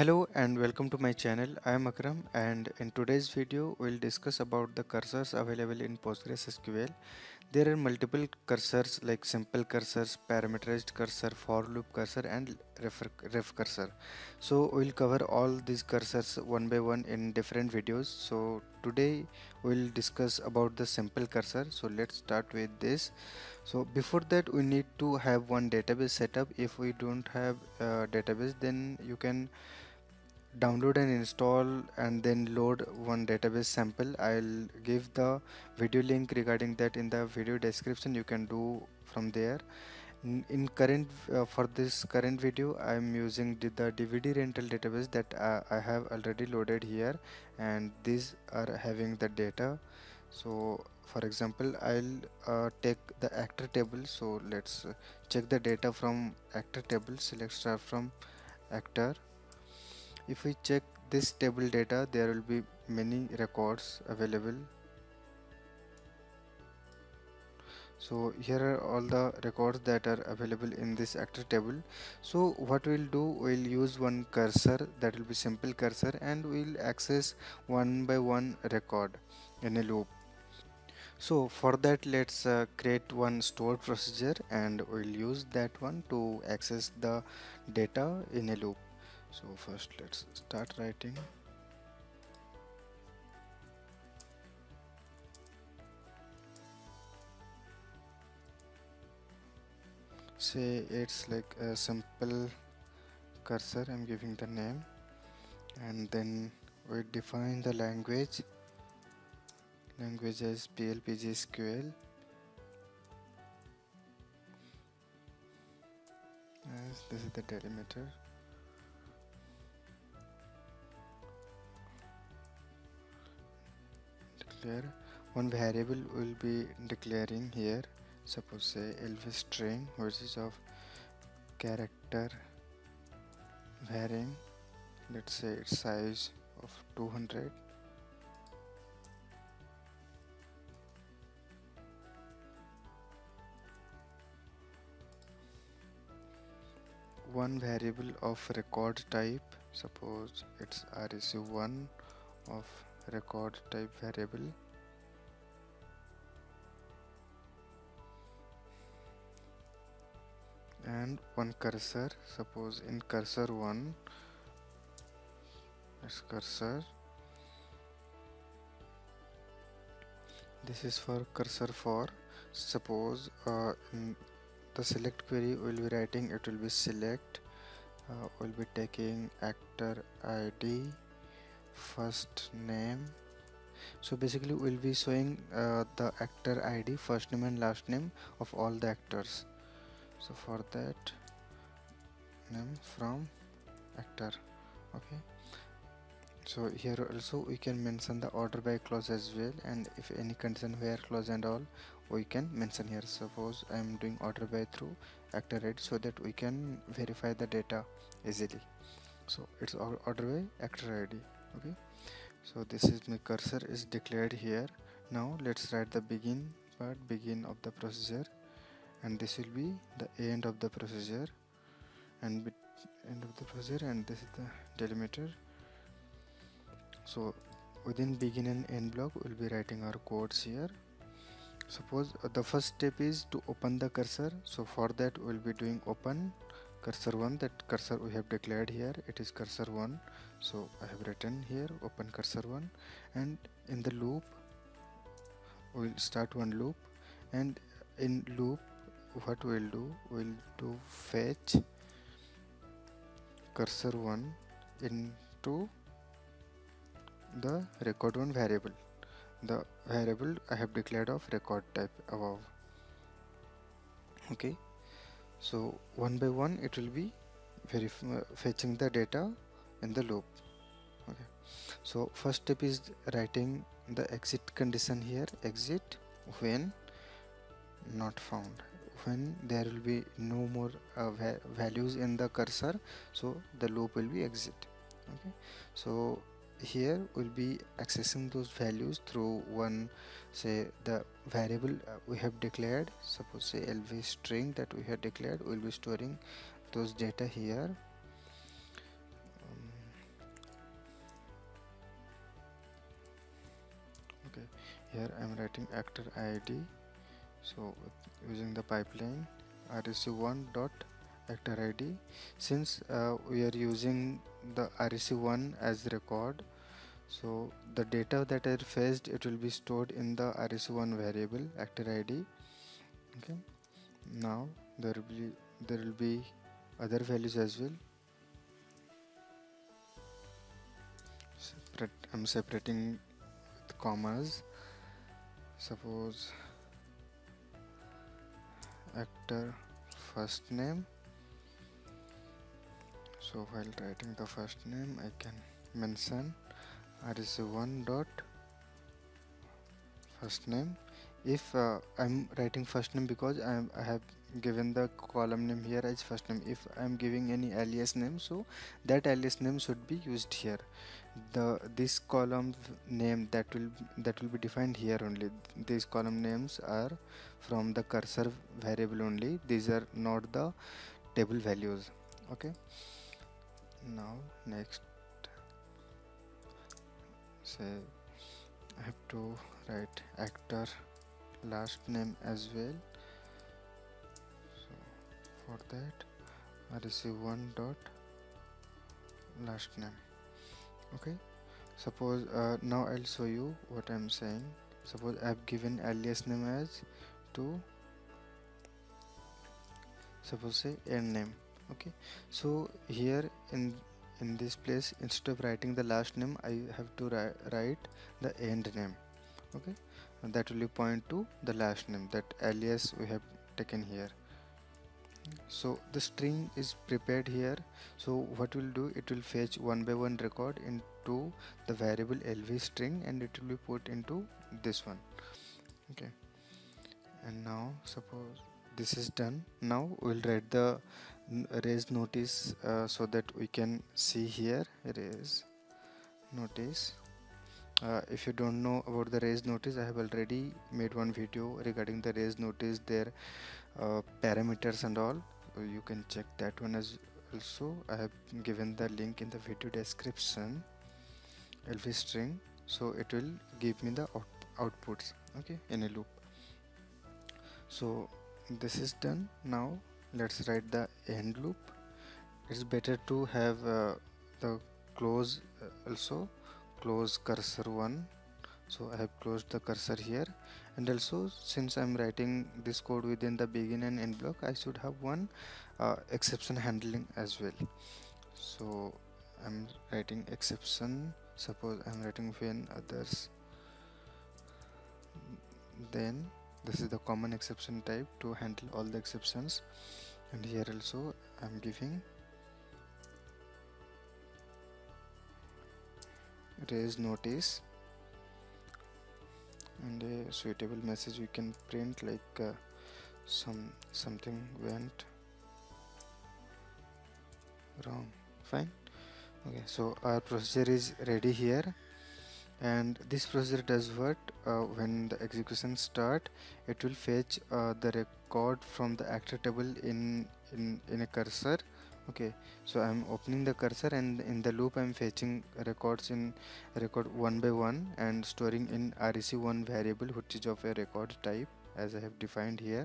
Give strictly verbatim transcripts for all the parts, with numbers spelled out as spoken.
Hello and welcome to my channel. I am Akram, and in today's video we'll discuss about the cursors available in PostgreSQL. There are multiple cursors like simple cursors, parameterized cursor, for loop cursor and ref, ref cursor. So we'll cover all these cursors one by one in different videos. So today we'll discuss about the simple cursor. So let's start with this. So before that we need to have one database setup. If we don't have a database, then you can download and install and then load one database sample. I'll give the video link regarding that in the video description. You can do from there. In current uh, for this current video I am using the, the D V D rental database that uh, I have already loaded here, and these are having the data. So for example, I'll uh, take the actor table. So let's check the data from actor table. Select star from actor. If we check this table data, there will be many records available. So here are all the records that are available in this actor table. So what we'll do, we'll use one cursor that will be simple cursor, and we'll access one by one record in a loop. So for that, let's uh, create one stored procedure, and we'll use that one to access the data in a loop. So first let's start writing. Say it's like a simple cursor, I'm giving the name, and then we define the language language as plpgsql as this is the delimiter. Declare one variable will be declaring here. Suppose say Elvis string, which is of character varying, let's say its size of two hundred. One variable of record type, suppose it's R E C one of record type variable. And one cursor, suppose in cursor one, let's cursor, this is for cursor four. Suppose uh, in the select query we will be writing, it will be select, uh, we will be taking actor I D, first name. So basically we will be showing uh, the actor I D, first name and last name of all the actors. So for that, name from actor. Okay, so here also we can mention the order by clause as well, and if any condition where clause and all we can mention here. Suppose I am doing order by through actor I D, so that we can verify the data easily. So it's order by actor I D. Okay, so this is my cursor is declared here. Now let's write the begin part, begin of the procedure, and this will be the end of the procedure, and bit end of the procedure, and this is the delimiter. So within begin and end block we'll be writing our codes here. Suppose uh, the first step is to open the cursor. So for that we'll be doing open cursor one, that cursor we have declared here, it is cursor one. So I have written here open cursor one, and in the loop we'll start one loop, and in loop what we'll do, we'll do fetch cursor one into the record one variable, the variable I have declared of record type above. Okay, so one by one it will be verifying fetching the data in the loop. Okay, so first step is writing the exit condition here, exit when not found, when there will be no more uh, va values in the cursor, so the loop will be exit. Okay, so here we'll be accessing those values through one, say the variable uh, we have declared, suppose say L V string that we have declared, we'll be storing those data here. um, Okay, here I am writing actor I D. So using the pipeline R E C one dot actor I D, since uh, we are using the R E C one as record, so the data that are fetched, it will be stored in the R E C one variable actor I D. Okay, now there will be there will be other values as well. Separate, I'm separating with commas. Suppose actor first name. So while writing the first name, I can mention R E C one dot first name. If uh, I'm writing first name because I, am, I have given the column name here as first name. If I'm giving any alias name, so that alias name should be used here. The this column name that will that will be defined here only. These column names are from the cursor variable only. These are not the table values. Okay, now next, say I have to write actor last name as well. So for that R E C one dot last name. Okay, suppose uh, now I'll show you what I'm saying. Suppose I've given alias name as to, suppose say end name. Okay, so here in in this place, instead of writing the last name, I have to ri write the end name. Okay, and that will point to the last name, that alias we have taken here. So the string is prepared here. So what will do, it will fetch one by one record into the variable L V string, and it will be put into this one. Okay, and now suppose this is done. Now we'll write the raise notice uh, so that we can see here raise notice. Uh, if you don't know about the raise notice, I have already made one video regarding the raise notice, their uh, parameters and all. So you can check that one as also. I have given the link in the video description. L V string, so it will give me the out outputs. Okay, in a loop. So this is done. Now let's write the end loop. It's better to have uh, the close also. Close cursor one, so I have closed the cursor here, and also since I'm writing this code within the begin and end block, I should have one uh, exception handling as well. So I'm writing exception. Suppose I'm writing when others, then this is the common exception type to handle all the exceptions, and here also I'm giving raise notice and a suitable message we can print, like uh, some something went wrong. Fine. Okay, so our procedure is ready here, and this procedure does what, uh, when the execution start, it will fetch uh, the record from the actor table in in in a cursor. Okay, so I'm opening the cursor, and in the loop I'm fetching records in record one by one and storing in R E C one variable, which is of a record type as I have defined here.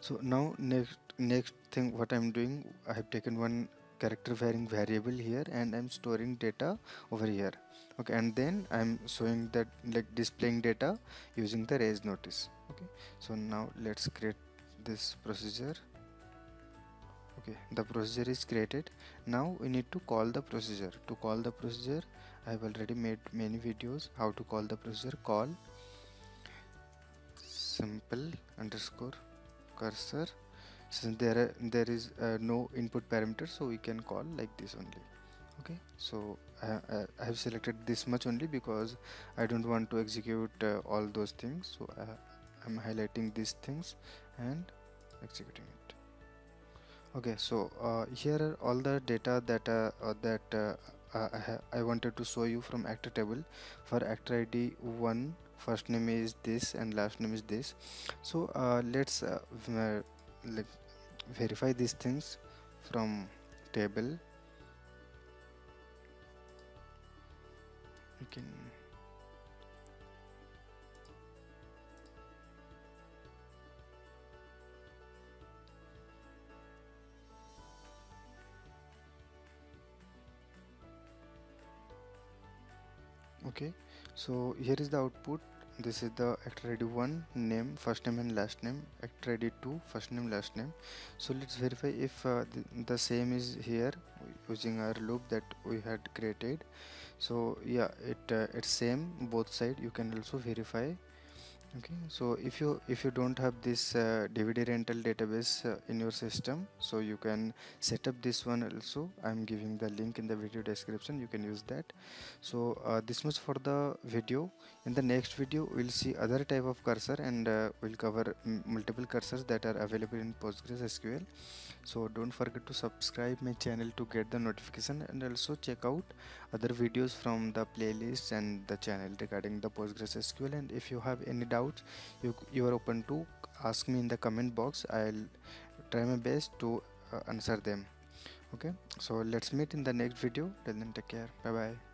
So now next next thing what I'm doing, I have taken one character varying variable here, and I'm storing data over here. Okay, and then I'm showing that, like, displaying data using the raise notice. Okay, so now let's create this procedure. Okay, the procedure is created. Now we need to call the procedure. To call the procedure, I have already made many videos how to call the procedure. Call simple underscore cursor. Since there are, there is uh, no input parameter, so we can call like this only. Okay, so I, I, I have selected this much only because I don't want to execute uh, all those things. So uh, I'm highlighting these things and executing it. Okay, so uh, here are all the data that uh, uh, that uh, I, I wanted to show you from actor table. For actor I D one, first name is this and last name is this. So uh, let's uh, like verify these things from table. You can Okay, so here is the output. This is the actor I D one, name, first name and last name, actor I D two, first name, last name. So let's verify if uh, the, the same is here using our loop that we had created. So yeah, it uh, it's same both side. You can also verify. Okay, so if you if you don't have this uh, D V D rental database uh, in your system, so you can set up this one also. I'm giving the link in the video description, you can use that. So uh, this much for the video. In the next video we'll see other type of cursor, and uh, we'll cover multiple cursors that are available in PostgreSQL. So don't forget to subscribe my channel to get the notification, and also check out other videos from the playlist and the channel regarding the PostgreSQL. And if you have any doubt, You, you are open to ask me in the comment box. I'll try my best to uh, answer them. Okay, so let's meet in the next video. Till then, take care. Bye bye.